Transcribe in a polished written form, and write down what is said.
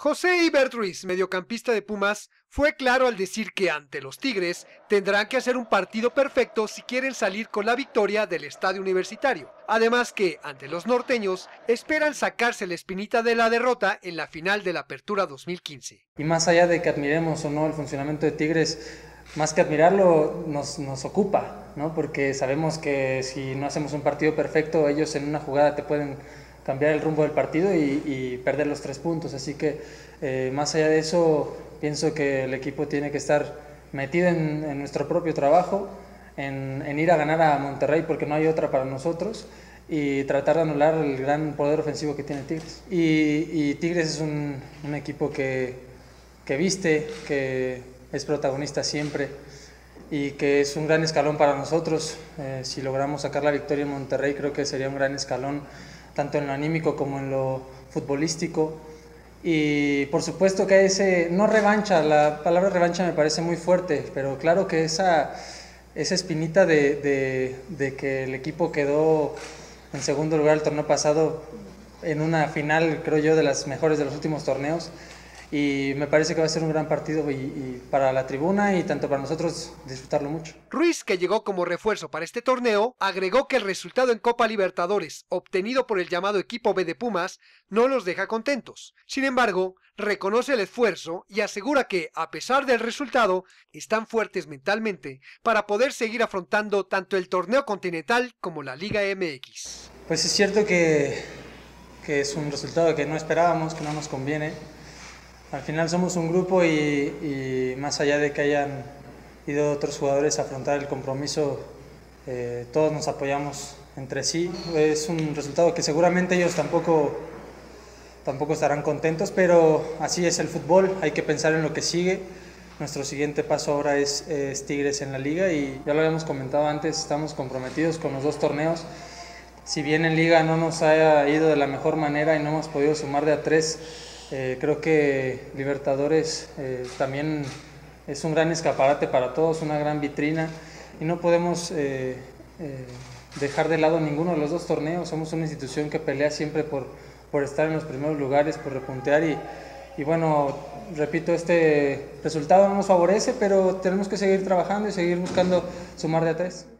José Hibert Ruiz, mediocampista de Pumas, fue claro al decir que ante los Tigres tendrán que hacer un partido perfecto si quieren salir con la victoria del estadio universitario. Además que, ante los norteños, esperan sacarse la espinita de la derrota en la final de la Apertura 2015. Y más allá de que admiremos o no el funcionamiento de Tigres, más que admirarlo, nos ocupa, ¿no? Porque sabemos que si no hacemos un partido perfecto, ellos en una jugada te pueden cambiar el rumbo del partido y perder los 3 puntos. Así que más allá de eso, pienso que el equipo tiene que estar metido en nuestro propio trabajo, en ir a ganar a Monterrey, porque no hay otra para nosotros, y tratar de anular el gran poder ofensivo que tiene Tigres. Y Tigres es un equipo que viste, que es protagonista siempre, y que es un gran escalón para nosotros. Si logramos sacar la victoria en Monterrey, creo que sería un gran escalón, tanto en lo anímico como en lo futbolístico. Y por supuesto que ese, no revancha, la palabra revancha me parece muy fuerte, pero claro que esa espinita de que el equipo quedó en segundo lugar el torneo pasado, en una final, creo yo, de las mejores de los últimos torneos, y me parece que va a ser un gran partido y para la tribuna y tanto para nosotros disfrutarlo mucho. Ruiz, que llegó como refuerzo para este torneo, agregó que el resultado en Copa Libertadores obtenido por el llamado equipo B de Pumas no los deja contentos. Sin embargo, reconoce el esfuerzo y asegura que, a pesar del resultado, están fuertes mentalmente para poder seguir afrontando tanto el torneo continental como la Liga MX. Pues es cierto que es un resultado que no esperábamos, que no nos conviene. Al final somos un grupo y más allá de que hayan ido otros jugadores a afrontar el compromiso, todos nos apoyamos entre sí. Es un resultado que seguramente ellos tampoco estarán contentos, pero así es el fútbol, hay que pensar en lo que sigue. Nuestro siguiente paso ahora es Tigres en la Liga, y ya lo habíamos comentado antes, estamos comprometidos con los 2 torneos. Si bien en Liga no nos haya ido de la mejor manera y no hemos podido sumar de a 3, creo que Libertadores también es un gran escaparate para todos, una gran vitrina, y no podemos dejar de lado ninguno de los 2 torneos. Somos una institución que pelea siempre por estar en los primeros lugares, por repuntear, y bueno, repito, este resultado no nos favorece, pero tenemos que seguir trabajando y seguir buscando sumar de a 3.